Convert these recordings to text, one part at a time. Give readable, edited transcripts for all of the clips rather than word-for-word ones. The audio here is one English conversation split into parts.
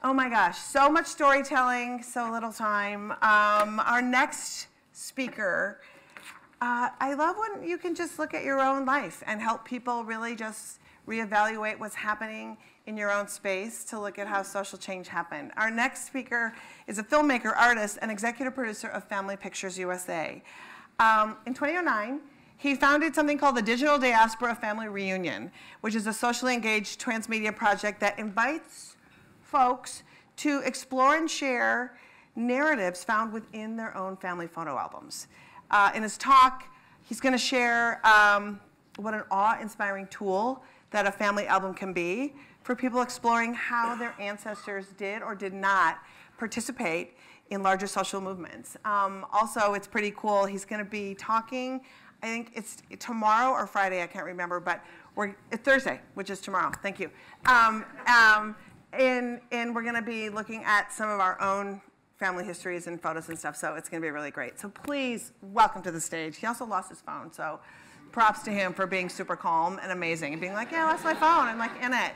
Oh my gosh, so much storytelling, so little time. Our next speaker, I love when you can just look at your own life and help people really just reevaluate what's happening in your own space to look at how social change happened. Our next speaker is a filmmaker, artist, and executive producer of Family Pictures USA. In 2009, he founded something called the Digital Diaspora Family Reunion, which is a socially engaged transmedia project that invites folks to explore and share narratives found within their own family photo albums. In his talk, he's going to share what an awe-inspiring tool that a family album can be for people exploring how their ancestors did or did not participate in larger social movements. Also, it's pretty cool. He's going to be talking, I think it's tomorrow or Friday, I can't remember, but it's Thursday, which is tomorrow. Thank you. And we're going to be looking at some of our own family histories and photos and stuff, so it's going to be really great. So please welcome to the stage. He also lost his phone, so props to him for being super calm and amazing and being like, yeah, I lost my phone. I'm like, in it.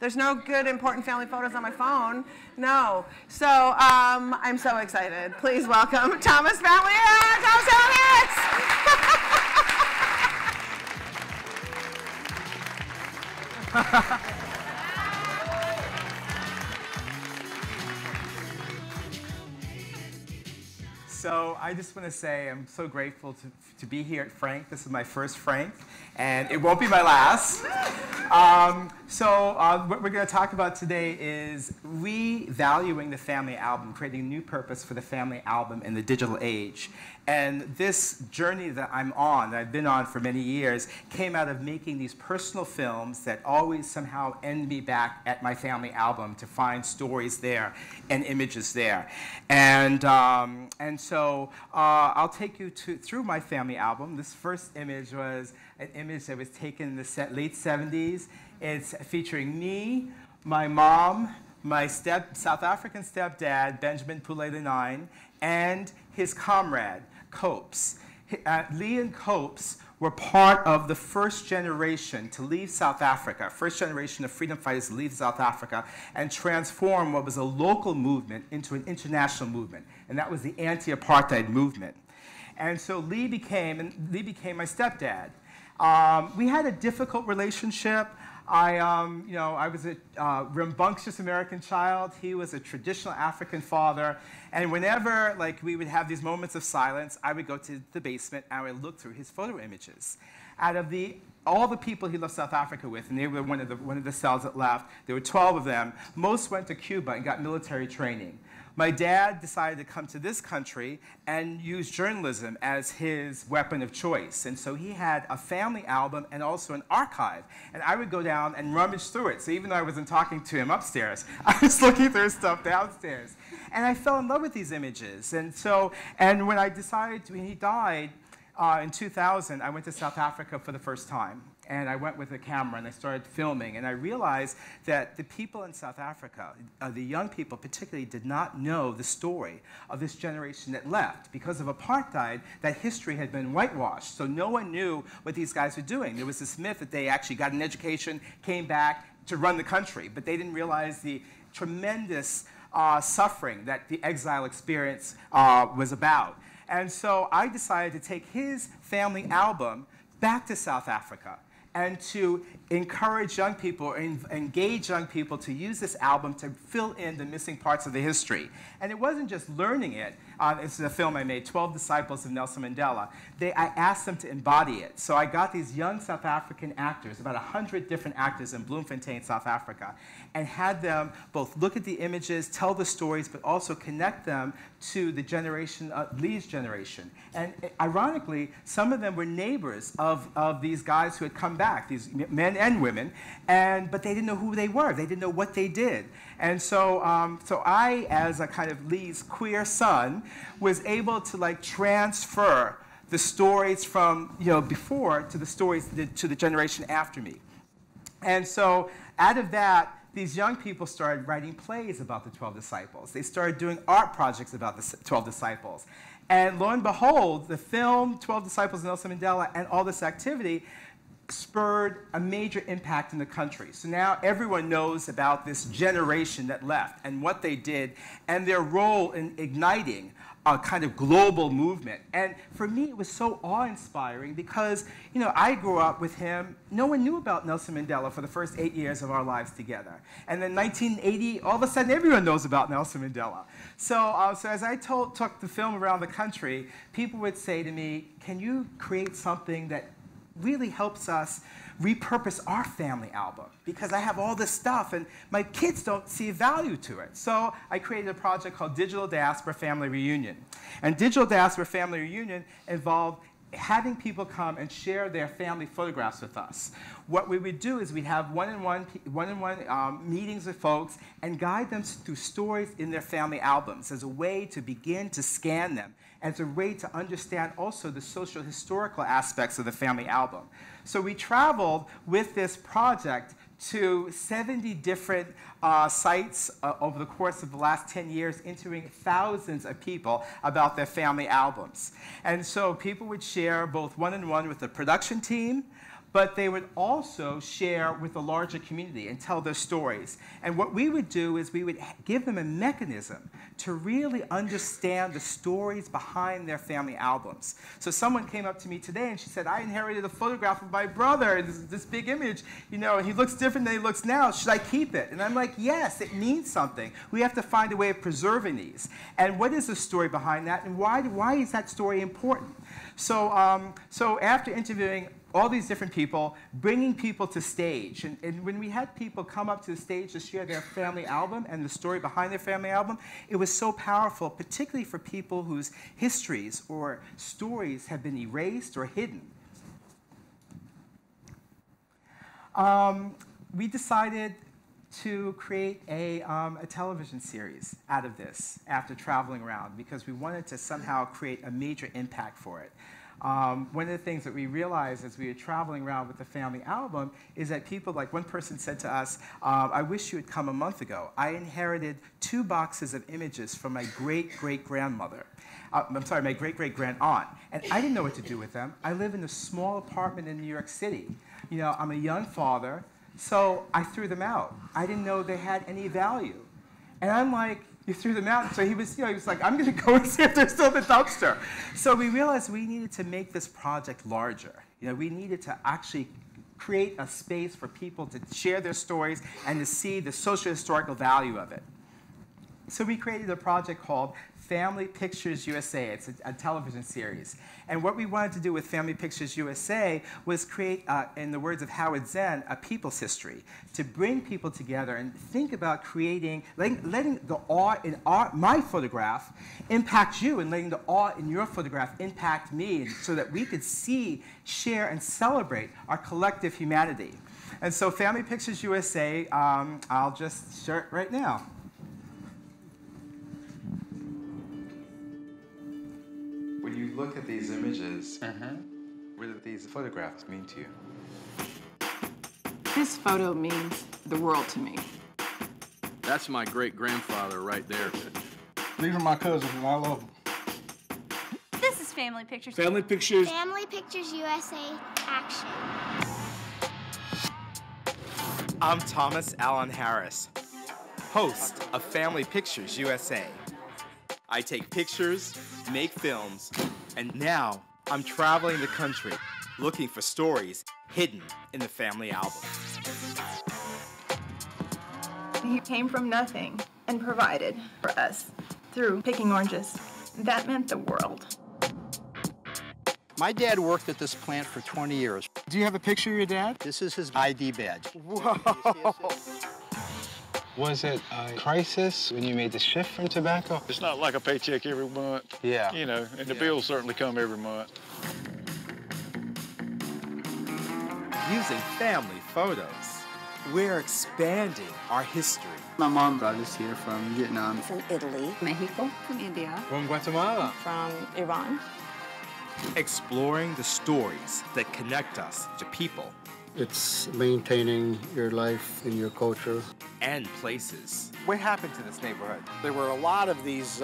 There's no good, important family photos on my phone. No. So I'm so excited. Please welcome Thomas Allen Harris. So I just want to say I'm so grateful to be here at Frank. This is my first Frank, and it won't be my last. What we're going to talk about today is revaluing the family album, creating a new purpose for the family album in the digital age. And this journey that I'm on, that I've been on for many years, came out of making these personal films that always somehow end me back at my family album to find stories there and images there. And so I'll take you through my family album. This first image was an image that was taken in the late 70s. It's featuring me, my mom, my South African stepdad, Benjamin Pulele-Nine, and his comrade, Copes. Lee and Copes were part of the first generation to leave South Africa, first generation of freedom fighters to leave South Africa and transform what was a local movement into an international movement. And that was the anti-apartheid movement. And so Lee became my stepdad. We had a difficult relationship. I was a rambunctious American child. He was a traditional African father. And whenever, we would have these moments of silence, I would go to the basement and I would look through his photo images. Out of all the people he left South Africa with, and they were one of the cells that left, there were 12 of them. Most went to Cuba and got military training. My dad decided to come to this country and use journalism as his weapon of choice. And so he had a family album and also an archive. And I would go down and rummage through it. So even though I wasn't talking to him upstairs, I was looking through stuff downstairs. And I fell in love with these images. And when I decided, when he died in 2000, I went to South Africa for the first time. And I went with a camera and I started filming. And I realized that the people in South Africa, the young people particularly, did not know the story of this generation that left. Because of apartheid, that history had been whitewashed. So no one knew what these guys were doing. There was this myth that they actually got an education, came back to run the country. But they didn't realize the tremendous suffering that the exile experience was about. And so I decided to take his family album back to South Africa, and to encourage young people, engage young people to use this album to fill in the missing parts of the history. And it wasn't just learning it. This is a film I made, 12 Disciples of Nelson Mandela. I asked them to embody it. So I got these young South African actors, about 100 different actors in Bloemfontein, South Africa, and had them both look at the images, tell the stories, but also connect them to the generation, Lee's generation. And ironically, some of them were neighbors of these guys who had come back, these men and women, but they didn't know who they were. They didn't know what they did. And so, I, as a kind of Lee's queer son, was able to transfer the stories from before to the stories to the generation after me. And so, out of that, these young people started writing plays about the 12 Disciples. They started doing art projects about the 12 Disciples. And lo and behold, the film 12 Disciples of Nelson Mandela and all this activity spurred a major impact in the country. So now everyone knows about this generation that left and what they did and their role in igniting a kind of global movement. And for me, it was so awe-inspiring because, you know, I grew up with him. No one knew about Nelson Mandela for the first 8 years of our lives together. And then 1980, all of a sudden, everyone knows about Nelson Mandela. So, as I took the film around the country, people would say to me, can you create something that really helps us repurpose our family album, because I have all this stuff and my kids don't see value to it. So I created a project called Digital Diaspora Family Reunion. And Digital Diaspora Family Reunion involved having people come and share their family photographs with us. What we would do is we'd have one-on-one meetings with folks and guide them through stories in their family albums as a way to begin to scan them, as a way to understand also the social historical aspects of the family album. So we traveled with this project to 70 different sites over the course of the last 10 years, interviewing thousands of people about their family albums. And so people would share both one-on-one with the production team, but they would also share with the larger community and tell their stories. And what we would do is we would give them a mechanism to really understand the stories behind their family albums. So someone came up to me today and she said, I inherited a photograph of my brother, this big image, you know, and he looks different than he looks now. Should I keep it? And I'm like, yes, it means something. We have to find a way of preserving these. And what is the story behind that, and why is that story important? So, after interviewing all these different people, bringing people to stage. And when we had people come up to the stage to share their family album and the story behind their family album, it was so powerful, particularly for people whose histories or stories have been erased or hidden. We decided to create a television series out of this after traveling around because we wanted to somehow create a major impact for it. One of the things that we realized as we were traveling around with the family album is that people, like one person said to us, I wish you had come a month ago. I inherited 2 boxes of images from my great-great-grandmother. I'm sorry, my great-great-grand-aunt. And I didn't know what to do with them. I live in a small apartment in New York City. You know, I'm a young father, so I threw them out. I didn't know they had any value. And I'm like, you threw them out. So he was, you know, he was like, I'm going to go and see if they're still in the dumpster. So we realized we needed to make this project larger. You know, we needed to actually create a space for people to share their stories and to see the social historical value of it. So we created a project called Family Pictures USA. It's a television series. And what we wanted to do with Family Pictures USA was create, in the words of Howard Zinn, a people's history, to bring people together and think about creating, letting the awe in my photograph impact you and letting the awe in your photograph impact me so that we could see, share, and celebrate our collective humanity. And so Family Pictures USA, I'll just share it right now. When you look at these images, what do these photographs mean to you? This photo means the world to me. That's my great-grandfather right there. These are my cousins, and I love them. This is Family Pictures. Family Pictures. Family Pictures USA Action. I'm Thomas Allen Harris, host of Family Pictures USA. I take pictures, make films, and now I'm traveling the country looking for stories hidden in the family album. He came from nothing and provided for us through picking oranges. That meant the world. My dad worked at this plant for 20 years. Do you have a picture of your dad? This is his ID badge. Whoa! Was it a crisis when you made the shift from tobacco? It's not like a paycheck every month. Yeah. You know, and the bills certainly come every month. Using family photos, we're expanding our history. My mom brought us here from Vietnam. From Italy. Mexico. From India. From Guatemala. From Iran. Exploring the stories that connect us to people. It's maintaining your life and your culture. And places. What happened to this neighborhood? There were a lot of these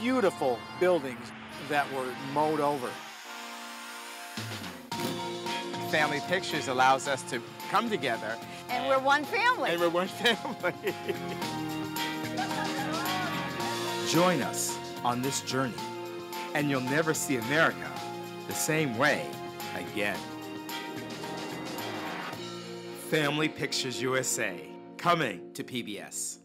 beautiful buildings that were mowed over. Family Pictures allows us to come together. And we're one family. And we're one family. Join us on this journey, and you'll never see America the same way again. Family Pictures USA, coming to PBS.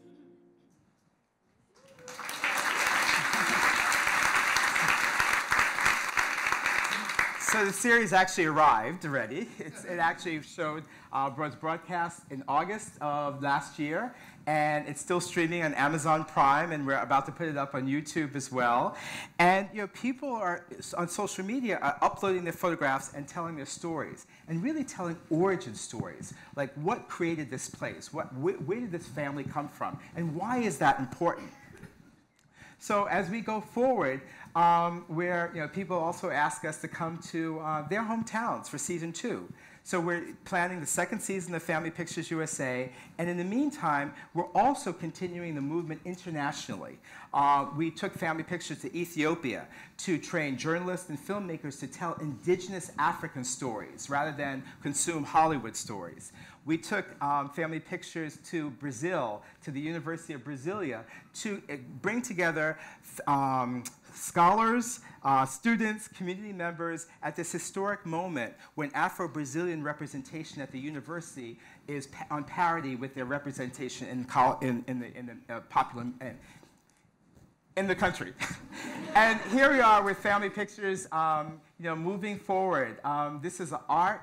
So the series actually arrived already. It actually showed, was broadcast in August of last year, and it's still streaming on Amazon Prime, and we're about to put it up on YouTube as well. And you know, people are on social media are uploading their photographs and telling their stories, and really telling origin stories, like what created this place, where did this family come from, and why is that important? So as we go forward, where people also ask us to come to their hometowns for season 2. So we're planning the second season of Family Pictures USA, and in the meantime, we're also continuing the movement internationally. We took Family Pictures to Ethiopia to train journalists and filmmakers to tell indigenous African stories rather than consume Hollywood stories. We took Family Pictures to Brazil, to the University of Brasilia, to bring together scholars, students, community members at this historic moment when Afro-Brazilian representation at the university is on parity with their representation in the country. And here we are with Family Pictures, moving forward. This is an art,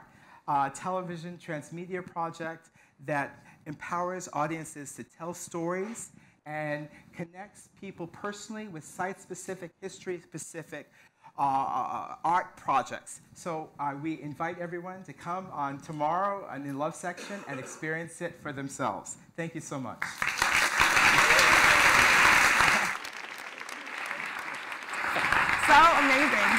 television, transmedia project that empowers audiences to tell stories and connects people personally with site-specific, history-specific art projects. So we invite everyone to come on tomorrow in the Love section and experience it for themselves. Thank you so much. So amazing.